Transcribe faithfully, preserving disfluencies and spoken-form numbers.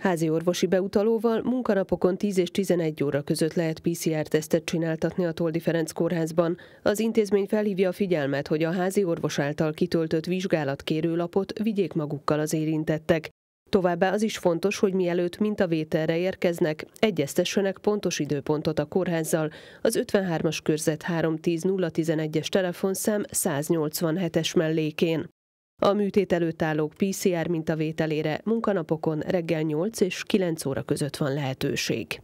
Házi orvosi beutalóval munkanapokon tíz és tizenegy óra között lehet pé cé er tesztet csináltatni a Toldy Ferenc kórházban. Az intézmény felhívja a figyelmet, hogy a házi orvos által kitöltött vizsgálatkérőlapot vigyék magukkal az érintettek. Továbbá az is fontos, hogy mielőtt mintavételre érkeznek, egyeztessenek pontos időpontot a kórházzal. Az ötvenhármas körzet háromszáztíz nulla tizenegyes telefonszám száznyolcvanhetes mellékén. A műtét előtt állók pé cé er mintavételére munkanapokon reggel nyolc és kilenc óra között van lehetőség.